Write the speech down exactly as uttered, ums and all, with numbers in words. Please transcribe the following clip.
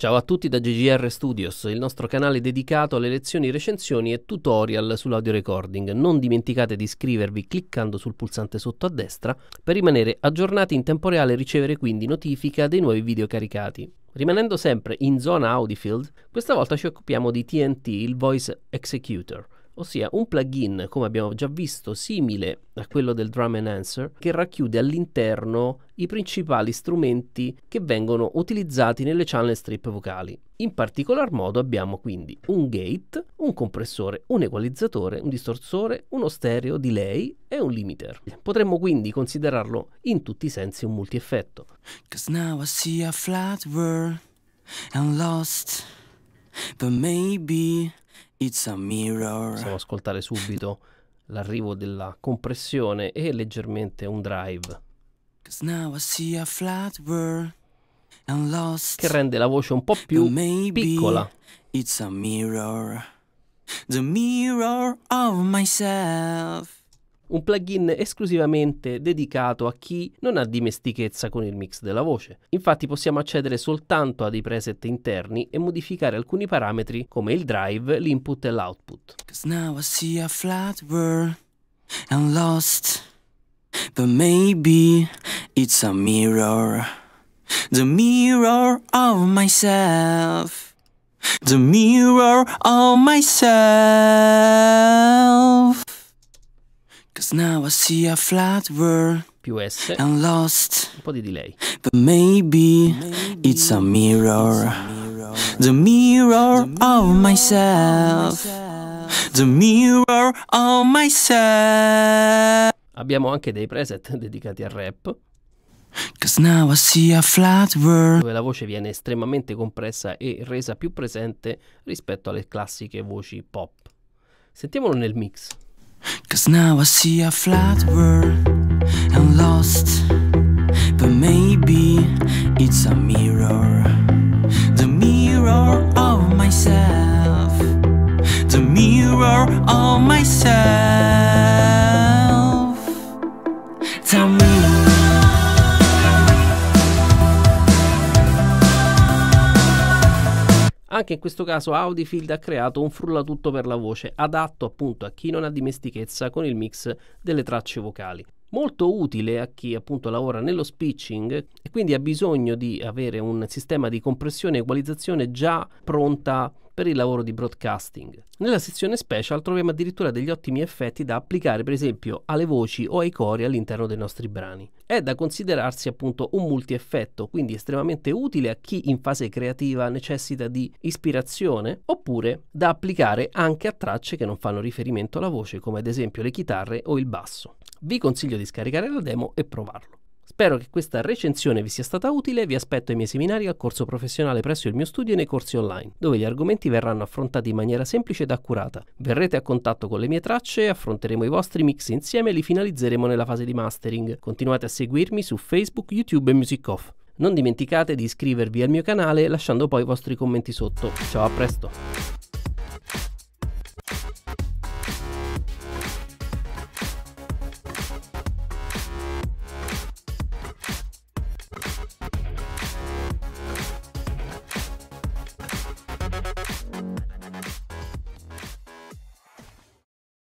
Ciao a tutti da J G R Studios, il nostro canale dedicato alle lezioni, recensioni e tutorial sull'audio recording. Non dimenticate di iscrivervi cliccando sul pulsante sotto a destra per rimanere aggiornati in tempo reale e ricevere quindi notifica dei nuovi video caricati. Rimanendo sempre in zona Audifield, questa volta ci occupiamo di T N T, il Voice Executor, ossia un plugin, come abbiamo già visto, simile a quello del Drum Enhancer, che racchiude all'interno i principali strumenti che vengono utilizzati nelle channel strip vocali. In particolar modo abbiamo quindi un gate, un compressore, un equalizzatore, un distorsore, uno stereo, delay e un limiter. Potremmo quindi considerarlo in tutti i sensi un multieffetto. Possiamo ascoltare subito l'arrivo della compressione e leggermente un drive che rende la voce un po' più piccola. It's a mirror, the mirror of myself. Un plugin esclusivamente dedicato a chi non ha dimestichezza con il mix della voce. Infatti possiamo accedere soltanto a dei preset interni e modificare alcuni parametri come il drive, l'input e l'output. Now I see a flat world, più S, I'm lost, un po' di delay. But maybe, maybe it's a mirror, it's a mirror. The, mirror the mirror of myself, the mirror of myself. Abbiamo anche dei preset dedicati al rap, now I see a flat world, dove la voce viene estremamente compressa e resa più presente rispetto alle classiche voci pop. Sentiamolo nel mix. Cause now I see a flat world and lost, but maybe it's a mirror, the mirror of myself, the mirror of myself. Tell me. Anche in questo caso Audifield ha creato un frullatutto per la voce, adatto appunto a chi non ha dimestichezza con il mix delle tracce vocali. Molto utile a chi appunto lavora nello pitching e quindi ha bisogno di avere un sistema di compressione e equalizzazione già pronta per il lavoro di broadcasting. Nella sezione special troviamo addirittura degli ottimi effetti da applicare per esempio alle voci o ai cori all'interno dei nostri brani. È da considerarsi appunto un multieffetto, quindi estremamente utile a chi in fase creativa necessita di ispirazione, oppure da applicare anche a tracce che non fanno riferimento alla voce, come ad esempio le chitarre o il basso. Vi consiglio di scaricare la demo e provarlo. Spero che questa recensione vi sia stata utile, vi aspetto ai miei seminari al corso professionale presso il mio studio e nei corsi online, dove gli argomenti verranno affrontati in maniera semplice ed accurata. Verrete a contatto con le mie tracce, affronteremo i vostri mix insieme e li finalizzeremo nella fase di mastering. Continuate a seguirmi su Facebook, YouTube e MusicOff. Non dimenticate di iscrivervi al mio canale lasciando poi i vostri commenti sotto. Ciao, a presto!